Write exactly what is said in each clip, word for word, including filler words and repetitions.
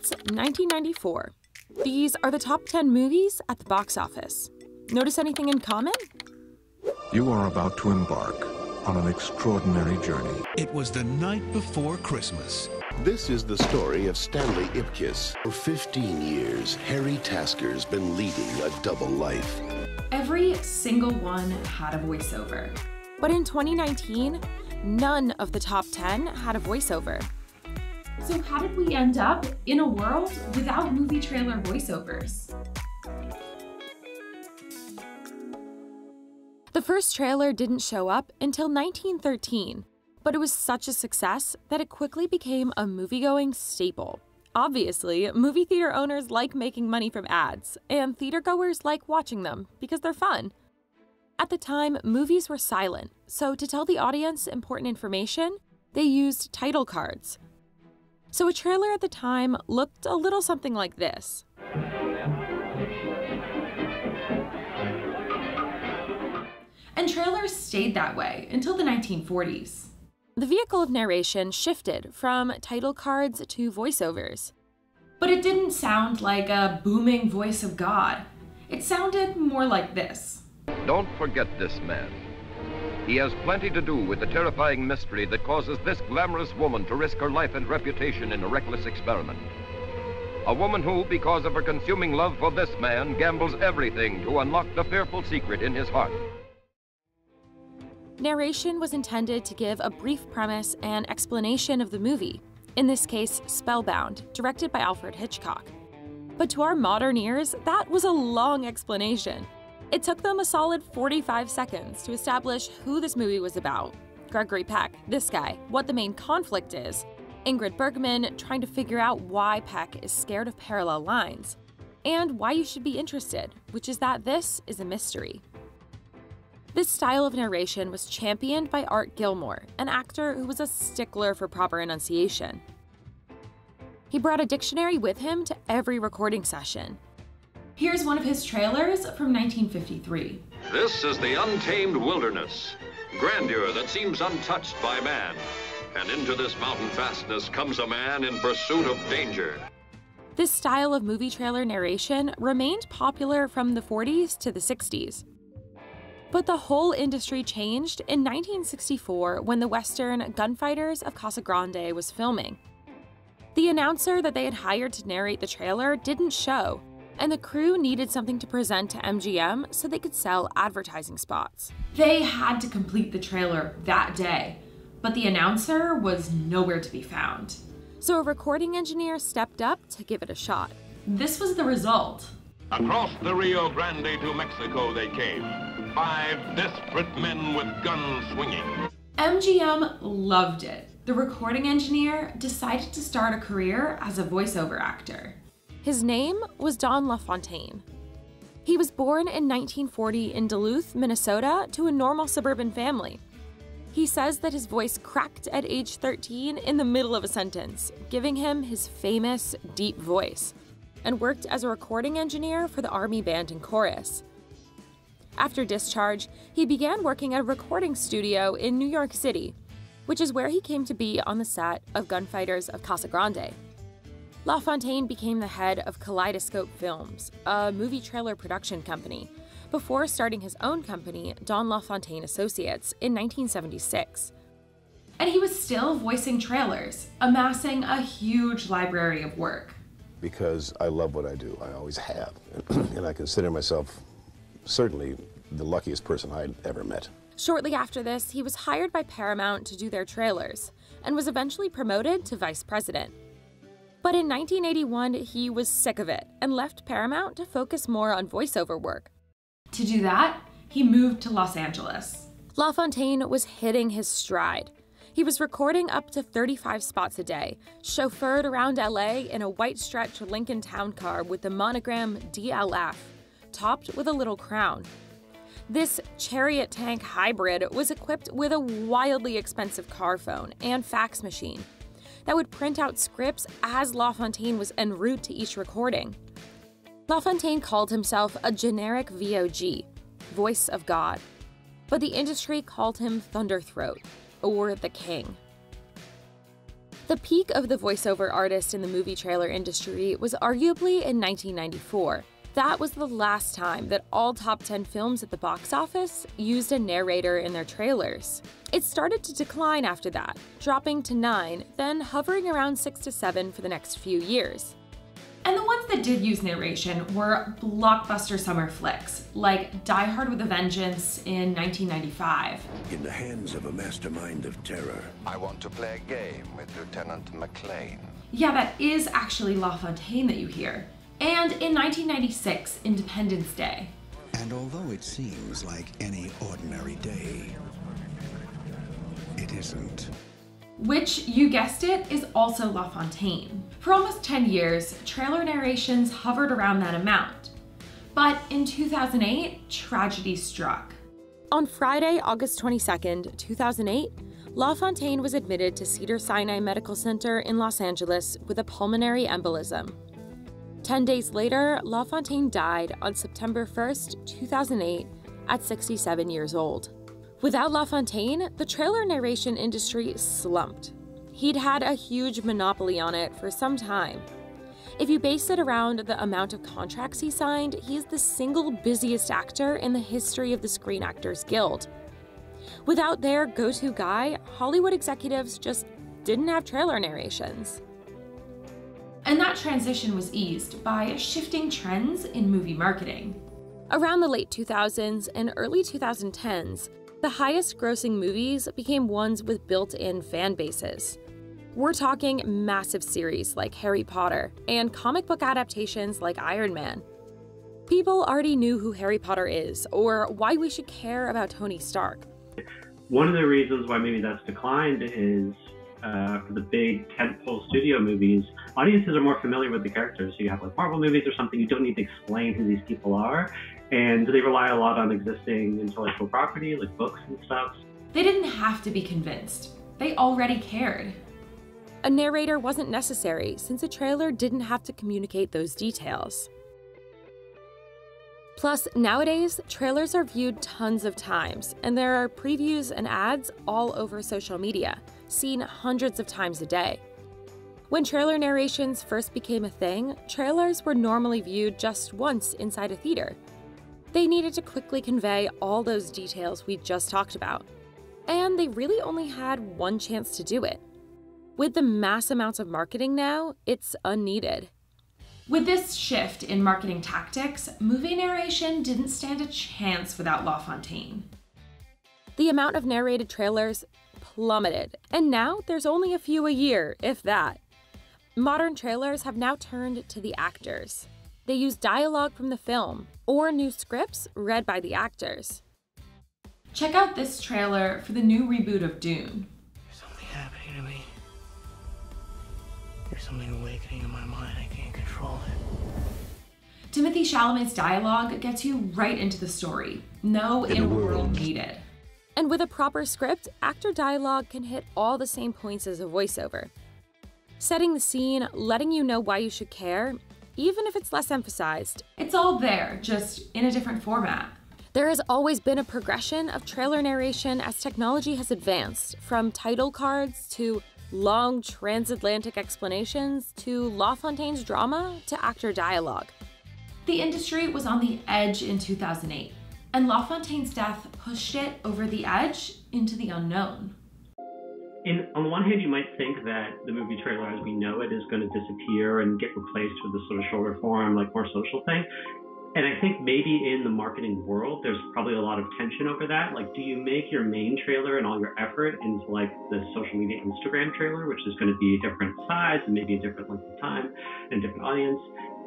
Associates, nineteen ninety-four. These are the top ten movies at the box office. Notice anything in common? You are about to embark on an extraordinary journey. It was the night before Christmas. This is the story of Stanley Ipkiss. For fifteen years, Harry Tasker's been leading a double life. Every single one had a voiceover. But in twenty nineteen, none of the top ten had a voiceover. So how did we end up in a world without movie trailer voiceovers? The first trailer didn't show up until nineteen thirteen, but it was such a success that it quickly became a movie-going staple. Obviously, movie theater owners like making money from ads, and theatergoers like watching them because they're fun. At the time, movies were silent, so to tell the audience important information, they used title cards. So a trailer at the time looked a little something like this. And trailers stayed that way until the nineteen forties. The vehicle of narration shifted from title cards to voiceovers. But it didn't sound like a booming voice of God. It sounded more like this. Don't forget this man. He has plenty to do with the terrifying mystery that causes this glamorous woman to risk her life and reputation in a reckless experiment. A woman who, because of her consuming love for this man, gambles everything to unlock the fearful secret in his heart. Narration was intended to give a brief premise and explanation of the movie, in this case, Spellbound, directed by Alfred Hitchcock. But to our modern ears, that was a long explanation. It took them a solid forty-five seconds to establish who this movie was about. Gregory Peck, this guy, what the main conflict is, Ingrid Bergman trying to figure out why Peck is scared of parallel lines, and why you should be interested, which is that this is a mystery. This style of narration was championed by Art Gilmore, an actor who was a stickler for proper enunciation. He brought a dictionary with him to every recording session. Here's one of his trailers from nineteen fifty-three. This is the untamed wilderness, grandeur that seems untouched by man. And into this mountain fastness comes a man in pursuit of danger. This style of movie trailer narration remained popular from the forties to the sixties. But the whole industry changed in nineteen sixty-four when the Western Gunfighters of Casa Grande was filming. The announcer that they had hired to narrate the trailer didn't show, and the crew needed something to present to M G M so they could sell advertising spots. They had to complete the trailer that day, but the announcer was nowhere to be found. So a recording engineer stepped up to give it a shot. This was the result. Across the Rio Grande to Mexico they came. Five desperate men with guns swinging. M G M loved it. The recording engineer decided to start a career as a voiceover actor. His name was Don LaFontaine. He was born in nineteen forty in Duluth, Minnesota, to a normal suburban family. He says that his voice cracked at age thirteen in the middle of a sentence, giving him his famous deep voice, and worked as a recording engineer for the Army Band and Chorus. After discharge, he began working at a recording studio in New York City, which is where he came to be on the set of Gunfighters of Casa Grande. LaFontaine became the head of Kaleidoscope Films, a movie trailer production company, before starting his own company, Don LaFontaine Associates, in nineteen seventy-six. And he was still voicing trailers, amassing a huge library of work. Because I love what I do, I always have, and I consider myself certainly the luckiest person I'd ever met. Shortly after this, he was hired by Paramount to do their trailers, and was eventually promoted to vice president. But in nineteen eighty-one, he was sick of it, and left Paramount to focus more on voiceover work. To do that, he moved to Los Angeles. LaFontaine was hitting his stride. He was recording up to thirty-five spots a day, chauffeured around L A in a white stretch Lincoln Town Car with the monogram D L F. Topped with a little crown. This chariot tank hybrid was equipped with a wildly expensive car phone and fax machine that would print out scripts as LaFontaine was en route to each recording. LaFontaine called himself a generic V O G, voice of God, but the industry called him Thunderthroat, or the King. The peak of the voiceover artist in the movie trailer industry was arguably in nineteen ninety-four. That was the last time that all top ten films at the box office used a narrator in their trailers. It started to decline after that, dropping to nine, then hovering around six to seven for the next few years. And the ones that did use narration were blockbuster summer flicks, like Die Hard with a Vengeance in nineteen ninety-five. In the hands of a mastermind of terror. I want to play a game with Lieutenant McClane. Yeah, that is actually LaFontaine that you hear. And in nineteen ninety-six, Independence Day. And although it seems like any ordinary day, it isn't. Which, you guessed it, is also LaFontaine. For almost ten years, trailer narrations hovered around that amount. But in two thousand eight, tragedy struck. On Friday, August twenty-second, two thousand eight, LaFontaine was admitted to Cedars-Sinai Medical Center in Los Angeles with a pulmonary embolism. Ten days later, LaFontaine died on September first, two thousand eight, at sixty-seven years old. Without LaFontaine, the trailer narration industry slumped. He'd had a huge monopoly on it for some time. If you base it around the amount of contracts he signed, he is the single busiest actor in the history of the Screen Actors Guild. Without their go-to guy, Hollywood executives just didn't have trailer narrations. And that transition was eased by shifting trends in movie marketing. Around the late two thousands and early two thousand tens, the highest-grossing movies became ones with built-in fan bases. We're talking massive series like Harry Potter and comic book adaptations like Iron Man. People already knew who Harry Potter is or why we should care about Tony Stark. One of the reasons why maybe that's declined is uh, for the big tentpole studio movies, audiences are more familiar with the characters. So you have like Marvel movies or something, you don't need to explain who these people are. And they rely a lot on existing intellectual property, like books and stuff. They didn't have to be convinced. They already cared. A narrator wasn't necessary, since a trailer didn't have to communicate those details. Plus, nowadays, trailers are viewed tons of times, and there are previews and ads all over social media, seen hundreds of times a day. When trailer narrations first became a thing, trailers were normally viewed just once inside a theater. They needed to quickly convey all those details we just talked about. And they really only had one chance to do it. With the mass amounts of marketing now, it's unneeded. With this shift in marketing tactics, movie narration didn't stand a chance without LaFontaine. The amount of narrated trailers plummeted, and now there's only a few a year, if that. Modern trailers have now turned to the actors. They use dialogue from the film, or new scripts read by the actors. Check out this trailer for the new reboot of Dune. There's something happening to me. There's something awakening in my mind, I can't control it. Timothée Chalamet's dialogue gets you right into the story. No in inner world needed. And with a proper script, actor dialogue can hit all the same points as a voiceover. Setting the scene, letting you know why you should care, even if it's less emphasized. It's all there, just in a different format. There has always been a progression of trailer narration as technology has advanced, from title cards to long transatlantic explanations to LaFontaine's drama to actor dialogue. The industry was on the edge in two thousand eight, and LaFontaine's death pushed it over the edge into the unknown. In, on the one hand, you might think that the movie trailer as we know it is going to disappear and get replaced with a social reform, like more social thing. And I think maybe in the marketing world, there's probably a lot of tension over that. Like, do you make your main trailer and all your effort into like the social media Instagram trailer, which is going to be a different size and maybe a different length of time and a different audience?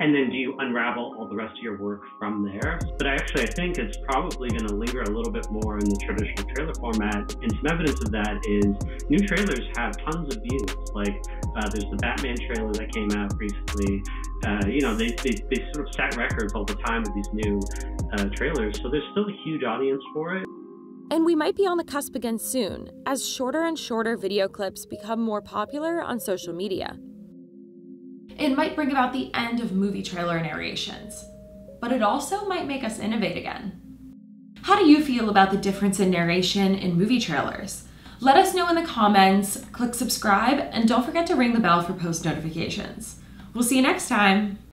And then do you unravel all the rest of your work from there? But actually, I think it's probably going to linger a little bit more in the traditional trailer format. And some evidence of that is new trailers have tons of views. Like uh, there's the Batman trailer that came out recently. Uh, you know, they, they, they sort of set records all the time with these new uh, trailers. So there's still a huge audience for it. And we might be on the cusp again soon, as shorter and shorter video clips become more popular on social media. It might bring about the end of movie trailer narrations, but it also might make us innovate again. How do you feel about the difference in narration in movie trailers? Let us know in the comments, click subscribe, and don't forget to ring the bell for post notifications. We'll see you next time.